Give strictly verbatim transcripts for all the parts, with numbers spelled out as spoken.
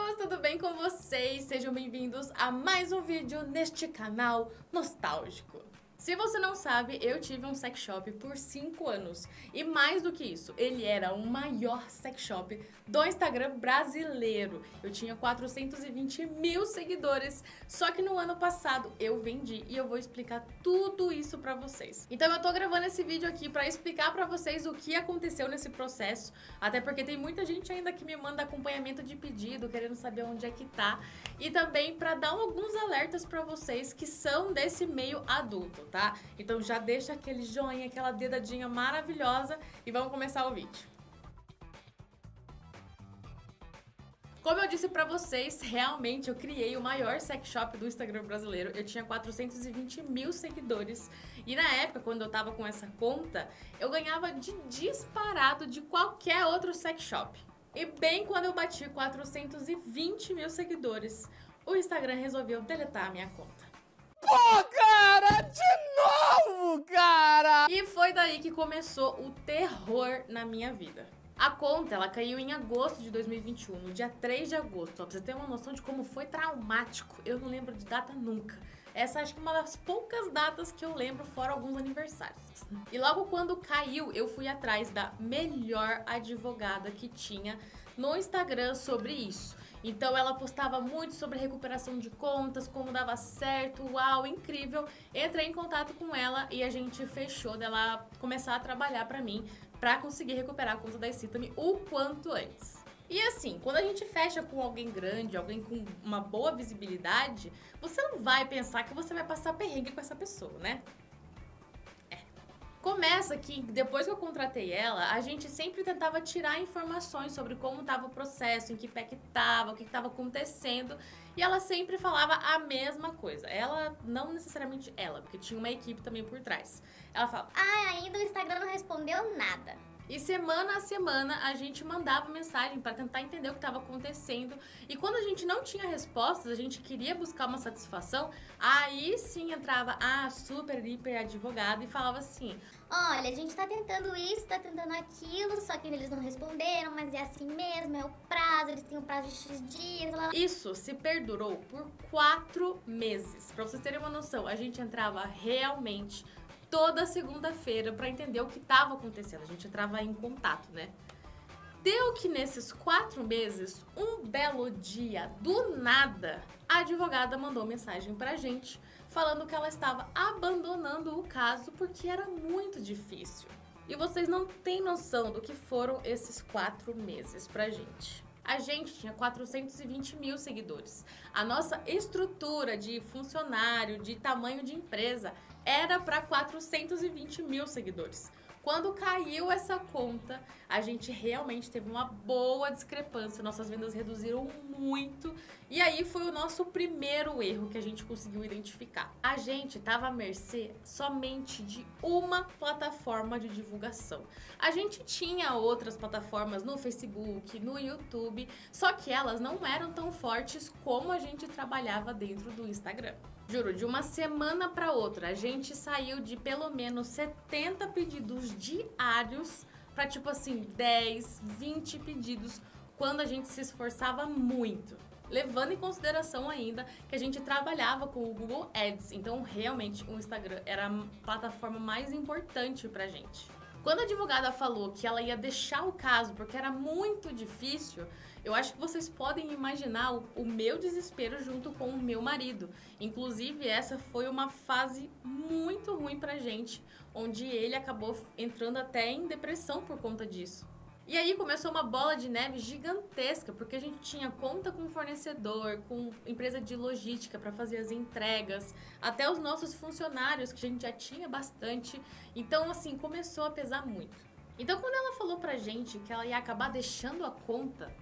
amigos, tudo bem com vocês? Sejam bem-vindos a mais um vídeo neste canal nostálgico. Se você não sabe, eu tive um sex shop por cinco anos. E mais do que isso, ele era o maior sex shop do Instagram brasileiro. Eu tinha quatrocentos e vinte mil seguidores. Só que no ano passado eu vendi e eu vou explicar tudo isso pra vocês. Então eu tô gravando esse vídeo aqui pra explicar pra vocês o que aconteceu nesse processo. Até porque tem muita gente ainda que me manda acompanhamento de pedido, querendo saber onde é que tá. E também pra dar alguns alertas pra vocês que são desse meio adulto. Tá? Então já deixa aquele joinha, aquela dedadinha maravilhosa e vamos começar o vídeo. Como eu disse pra vocês, realmente eu criei o maior sex shop do Instagram brasileiro. Eu tinha quatrocentos e vinte mil seguidores. E na época, quando eu tava com essa conta, eu ganhava de disparado de qualquer outro sex shop. E bem quando eu bati quatrocentos e vinte mil seguidores, o Instagram resolveu deletar a minha conta. Pô, cara, de novo, cara! E foi daí que começou o terror na minha vida. A conta, ela caiu em agosto de dois mil e vinte e um, no dia três de agosto. Só pra você ter uma noção de como foi traumático. Eu não lembro de data nunca. Essa acho que é uma das poucas datas que eu lembro, fora alguns aniversários. E logo quando caiu, eu fui atrás da melhor advogada que tinha no Instagram sobre isso. Então ela postava muito sobre recuperação de contas, como dava certo, uau, incrível. Entrei em contato com ela e a gente fechou dela começar a trabalhar pra mim, pra conseguir recuperar a conta da Excitame o quanto antes. E assim, quando a gente fecha com alguém grande, alguém com uma boa visibilidade, você não vai pensar que você vai passar perrengue com essa pessoa, né? É. Começa que depois que eu contratei ela, a gente sempre tentava tirar informações sobre como estava o processo, em que pé que estava, o que estava acontecendo, e ela sempre falava a mesma coisa. Ela, não necessariamente ela, porque tinha uma equipe também por trás. Ela fala, ah, ainda o Instagram não respondeu nada. E semana a semana a gente mandava mensagem para tentar entender o que estava acontecendo. E quando a gente não tinha respostas, a gente queria buscar uma satisfação, aí sim entrava a super, hiper advogada e falava assim, olha, a gente tá tentando isso, tá tentando aquilo, só que eles não responderam, mas é assim mesmo, é o prazo, eles têm um prazo de X dias. Lá. Isso se perdurou por quatro meses. Para vocês terem uma noção, a gente entrava realmente toda segunda-feira para entender o que estava acontecendo. A gente entrava em contato, né? Deu que nesses quatro meses, um belo dia, do nada, a advogada mandou mensagem pra gente falando que ela estava abandonando o caso porque era muito difícil. E vocês não têm noção do que foram esses quatro meses pra gente. A gente tinha quatrocentos e vinte mil seguidores. A nossa estrutura de funcionário, de tamanho de empresa, era para quatrocentos e vinte mil seguidores. Quando caiu essa conta, a gente realmente teve uma boa discrepância. Nossas vendas reduziram muito. E aí foi o nosso primeiro erro que a gente conseguiu identificar. A gente estava à mercê somente de uma plataforma de divulgação. A gente tinha outras plataformas no Facebook, no YouTube, só que elas não eram tão fortes como a gente trabalhava dentro do Instagram. Juro, de uma semana para outra, a gente saiu de pelo menos setenta pedidos diários para tipo assim, dez, vinte pedidos, quando a gente se esforçava muito. Levando em consideração ainda que a gente trabalhava com o Google Ads, então realmente o Instagram era a plataforma mais importante pra gente. Quando a advogada falou que ela ia deixar o caso porque era muito difícil, eu acho que vocês podem imaginar o, o meu desespero junto com o meu marido. Inclusive, essa foi uma fase muito ruim pra gente, onde ele acabou entrando até em depressão por conta disso. E aí começou uma bola de neve gigantesca, porque a gente tinha conta com fornecedor, com empresa de logística para fazer as entregas, até os nossos funcionários, que a gente já tinha bastante. Então, assim, começou a pesar muito. Então, quando ela falou pra gente que ela ia acabar deixando a conta,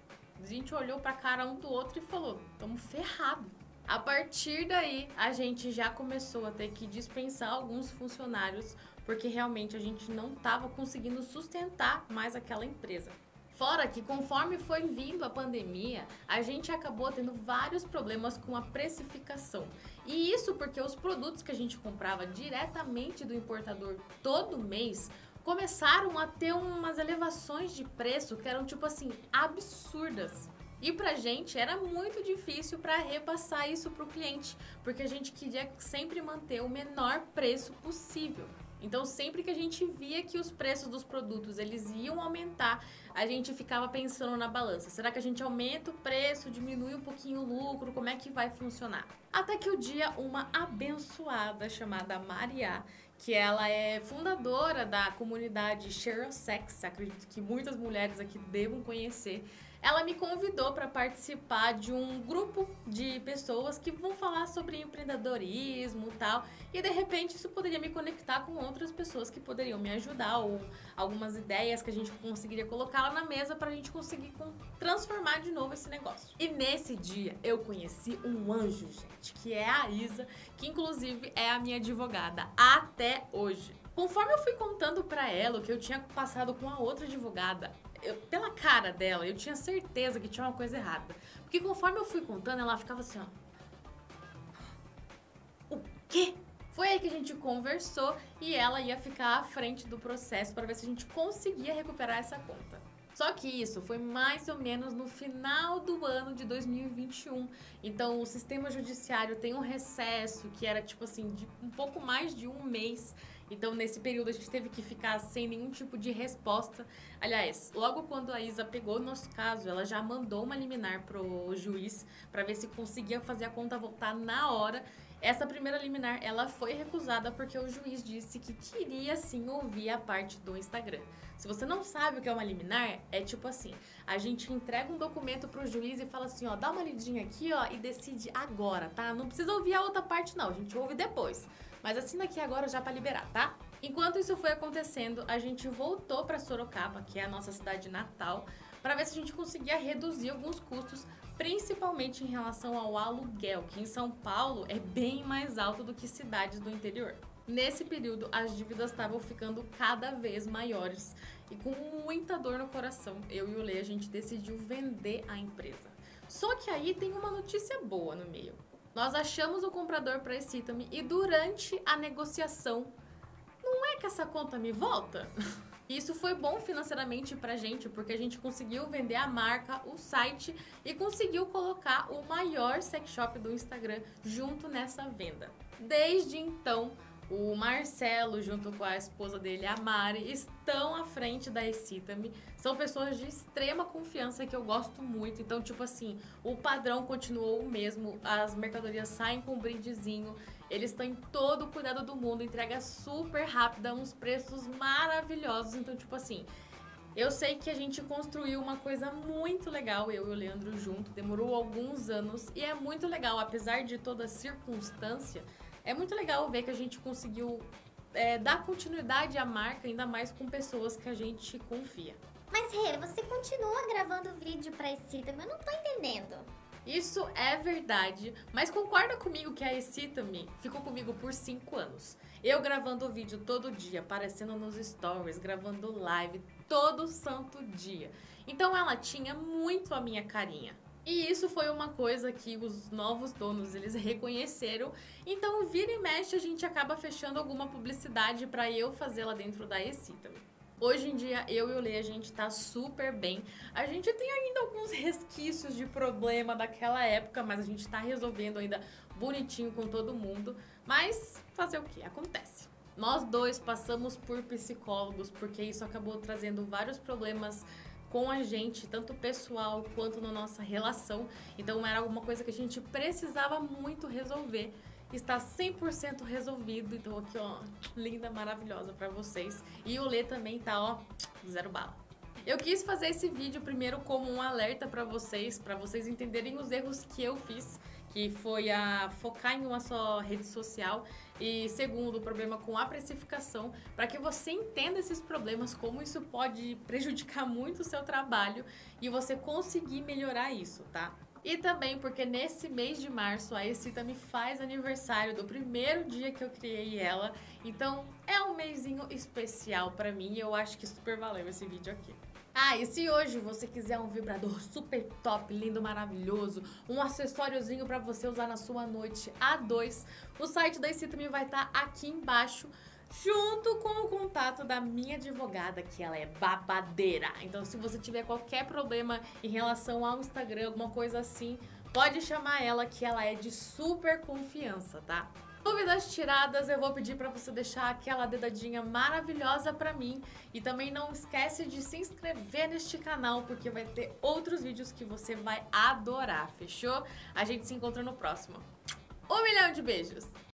a gente olhou pra cara um do outro e falou, estamos ferrados. A partir daí, a gente já começou a ter que dispensar alguns funcionários, porque realmente a gente não estava conseguindo sustentar mais aquela empresa. Fora que conforme foi vindo a pandemia, a gente acabou tendo vários problemas com a precificação. E isso porque os produtos que a gente comprava diretamente do importador todo mês começaram a ter umas elevações de preço que eram tipo assim, absurdas. E pra gente era muito difícil para repassar isso pro cliente, porque a gente queria sempre manter o menor preço possível. Então, sempre que a gente via que os preços dos produtos eles iam aumentar, a gente ficava pensando na balança. Será que a gente aumenta o preço, diminui um pouquinho o lucro? Como é que vai funcionar? Até que o dia, uma abençoada chamada Maria, que ela é fundadora da comunidade Cheryl Sex, acredito que muitas mulheres aqui devam conhecer, ela me convidou para participar de um grupo de pessoas que vão falar sobre empreendedorismo e tal, e de repente isso poderia me conectar com outras pessoas que poderiam me ajudar, ou algumas ideias que a gente conseguiria colocar na mesa para a gente conseguir transformar de novo esse negócio. E nesse dia eu conheci um anjo, gente, que é a Isa, que inclusive é a minha advogada até hoje. Conforme eu fui contando para ela o que eu tinha passado com a outra advogada, eu, pela cara dela, eu tinha certeza que tinha uma coisa errada. Porque conforme eu fui contando, ela ficava assim, ó. O quê? Foi aí que a gente conversou e ela ia ficar à frente do processo para ver se a gente conseguia recuperar essa conta. Só que isso foi mais ou menos no final do ano de dois mil e vinte e um. Então o sistema judiciário tem um recesso que era tipo assim, de um pouco mais de um mês. Então nesse período a gente teve que ficar sem nenhum tipo de resposta. Aliás, logo quando a Isa pegou o nosso caso, ela já mandou uma liminar pro juiz para ver se conseguia fazer a conta voltar na hora. Essa primeira liminar, ela foi recusada porque o juiz disse que queria sim ouvir a parte do Instagram. Se você não sabe o que é uma liminar, é tipo assim, a gente entrega um documento pro juiz e fala assim, ó, dá uma lidinha aqui, ó, e decide agora, tá? Não precisa ouvir a outra parte não, a gente ouve depois. Mas assina aqui agora já pra liberar, tá? Enquanto isso foi acontecendo, a gente voltou pra Sorocaba, que é a nossa cidade natal, para ver se a gente conseguia reduzir alguns custos, principalmente em relação ao aluguel, que em São Paulo é bem mais alto do que cidades do interior. Nesse período, as dívidas estavam ficando cada vez maiores e com muita dor no coração, eu e o Lei, a gente decidiu vender a empresa. Só que aí tem uma notícia boa no meio. Nós achamos o comprador para a Excitame e durante a negociação, não é que essa conta me volta? Isso foi bom financeiramente pra gente, porque a gente conseguiu vender a marca, o site e conseguiu colocar o maior sex shop do Instagram junto nessa venda. Desde então, o Marcelo, junto com a esposa dele, a Mari, estão à frente da Excitame. São pessoas de extrema confiança que eu gosto muito. Então, tipo assim, o padrão continuou o mesmo, as mercadorias saem com um brindezinho. Eles estão em todo o cuidado do mundo, entrega super rápida, uns preços maravilhosos. Então, tipo assim, eu sei que a gente construiu uma coisa muito legal, eu e o Leandro junto, demorou alguns anos e é muito legal, apesar de toda a circunstância, é muito legal ver que a gente conseguiu é, dar continuidade à marca, ainda mais com pessoas que a gente confia. Mas, Rê, você continua gravando vídeo pra Excitame, eu não tô entendendo. Isso é verdade, mas concorda comigo que a Excitame ficou comigo por cinco anos. Eu gravando o vídeo todo dia, aparecendo nos stories, gravando live todo santo dia. Então ela tinha muito a minha carinha. E isso foi uma coisa que os novos donos, eles reconheceram. Então vira e mexe a gente acaba fechando alguma publicidade para eu fazer lá dentro da Excitame. Hoje em dia, eu e o Lei, a gente tá super bem. A gente tem ainda alguns resquícios de problema daquela época, mas a gente tá resolvendo ainda bonitinho com todo mundo. Mas fazer o que? Acontece. Nós dois passamos por psicólogos, porque isso acabou trazendo vários problemas com a gente, tanto pessoal quanto na nossa relação. Então era alguma coisa que a gente precisava muito resolver. Está cem por cento resolvido, então aqui ó, linda, maravilhosa pra vocês. E o Lê também tá ó, zero bala. Eu quis fazer esse vídeo primeiro como um alerta pra vocês, pra vocês entenderem os erros que eu fiz, que foi a focar em uma só rede social e segundo, o problema com a precificação, para que você entenda esses problemas, como isso pode prejudicar muito o seu trabalho e você conseguir melhorar isso, tá? E também porque nesse mês de março a Excitame faz aniversário do primeiro dia que eu criei ela. Então é um mesinho especial pra mim e eu acho que super valeu esse vídeo aqui. Ah, e se hoje você quiser um vibrador super top, lindo, maravilhoso, um acessóriozinho pra você usar na sua noite a dois, o site da Excitame vai estar aqui embaixo. junto com o contato da minha advogada, que ela é babadeira. Então, se você tiver qualquer problema em relação ao Instagram, alguma coisa assim, pode chamar ela, que ela é de super confiança, tá? Dúvidas tiradas, eu vou pedir pra você deixar aquela dedadinha maravilhosa pra mim. E também não esquece de se inscrever neste canal, porque vai ter outros vídeos que você vai adorar, fechou? A gente se encontra no próximo. Um milhão de beijos!